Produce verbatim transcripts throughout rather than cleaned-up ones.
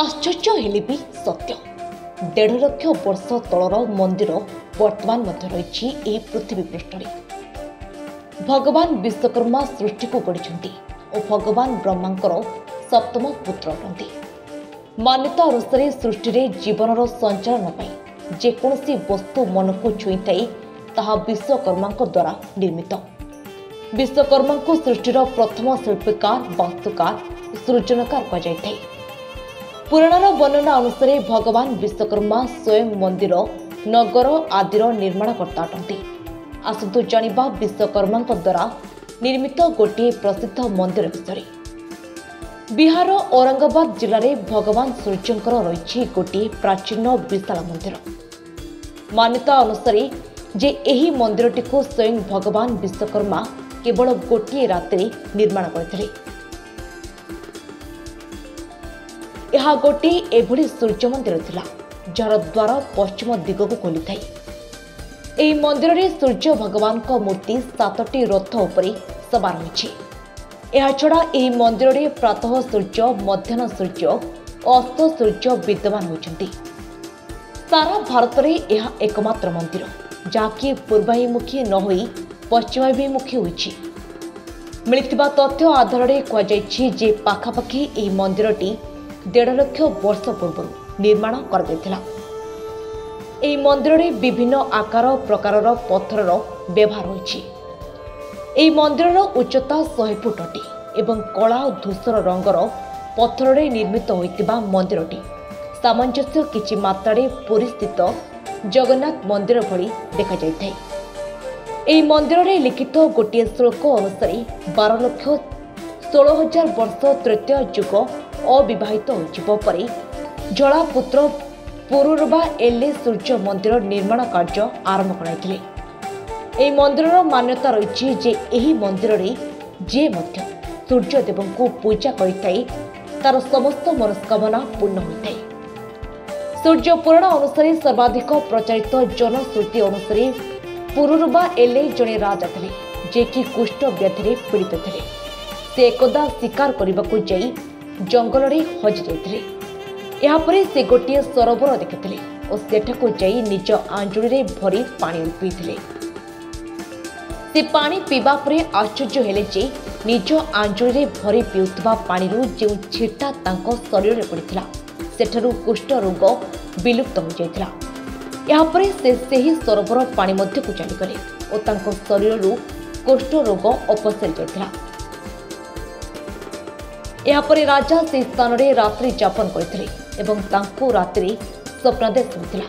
आश्चर्य हेले भी सत्य देढ़ लक्ष वर्ष तलर मंदिर बर्तमान रही पृथ्वी पृष्ठ। भगवान विश्वकर्मा सृष्टि को गढ़ी और भगवान ब्रह्मांकर सप्तम पुत्र अटंती। मान्यता अनुसार सृष्टि में जीवनर संचालन जेकोसी वस्तु मन को छुई था विश्वकर्मा द्वारा निर्मित। विश्वकर्मा को सृष्टिर प्रथम शिल्पकार वास्तुकार सृजनकार कहुए। पुराणर वर्णना अनुसार भगवान विश्वकर्मा स्वयं मंदिर नगर आदिर निर्माणकर्ता अटंती। आसतु जानिबा विश्वकर्मा द्वारा निर्मित गोटे प्रसिद्ध मंदिर विषय। बिहार औरंगाबाद जिले में भगवान सूर्यंकर रही गोटे प्राचीन विशाल मंदिर। मान्यता अनुसार जे यही मंदिरटी को स्वयं भगवान विश्वकर्मा केवल गोटे राति निर्माण करथिले। यह गोटे एभली सूर्य मंदिर थिला जार द्वार पश्चिम दिग को खोली था। यह मंदिर में सूर्य भगवान का मूर्ति सातटी रथ उपर सवार होइछि। एहा छड़ा यह मंदिर में प्रातः सूर्य मध्याह्न सूर्य अस्त सूर्य विद्यमान होइछन्ति। सारा भारत में यह एकमात्र मंदिर जहाँकि पूर्वाभिमुखी न हो पश्चिमाभिमुखी होइछि। मिलिथिबा तथ्य आधार में कहुजाइछि जे पाखापाखि यह मंदिरटी डेढ़ लक्ष वर्ष पूर्व निर्माण कर मंदिर में विभिन्न आकार प्रकार पत्थर व्यवहार हो। मंदिर उच्चता सौ फुट अटे एवं कला और धूसर रंगर पत्थर रे निर्मित होता मंदिरटी सामंजस्य किछि मात्रा पुरी स्थित जगन्नाथ मंदिर भली देखा जाए। यह मंदिर में लिखित गोटे श्लोक अनुसार बार लक्ष षोल हजार वर्ष तृतीय युग अविवाहित होपे जलापुत्र पुरुरबा एले सूर्य मंदिर निर्माण कार्य आरंभ कर मंदिर मान्यता रही जे यही मंदिर में जे मध्य सूर्यदेव को पूजा कर समस्त मनस्कामना पूर्ण होता है। सूर्य पुराण अनुसार सर्वाधिक प्रचारित जनश्रुति अनुसार पुरुरबा एले जड़े राजा थे जे कि कुष्ठ व्याधि पीड़ित थे। से एकदा शिकार करने को जाई जंगल में हजि जाते से गोटे सरोवर देखिते और सेठाक निज आंजुड़ी भरी पा पीते। से पा पीवा पर आश्चर्य हेले जे निज आंजुड़ी भरी पीता पानी जो छीटा शरीर में पड़ता सेठ कुष्ठ रोग विलुप्त हो जाता। यापर से सही सरोवर पा मध्यक चलीगले और शरीर कुष्ठ रोग अपसरी जाता। यापरे राजा से स्थान में रात्रि जापन करते रात्रि स्वप्नादेश होता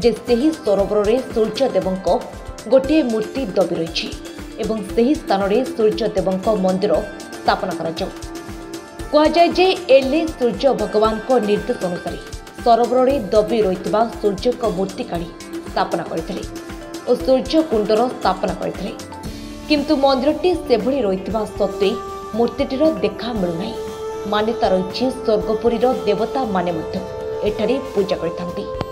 जे से ही सरोवर में सूर्यदेव गोटे मूर्ति दबी रही से ही स्थान में सूर्यदेव मंदिर स्थापन करें। सूर्य भगवान को निर्देश अनुसार सरोवर में दबी रही सूर्य को मूर्ति काढ़ी स्थापना करते और सूर्य कुंडर स्थापना करते किंतु मंदिरटी से भली रही सत्वे मूर्तिटीर देखा मिलूना। मान्यता रही स्वर्गपुरीर देवता माने मध्य एठारे पूजा करथांती।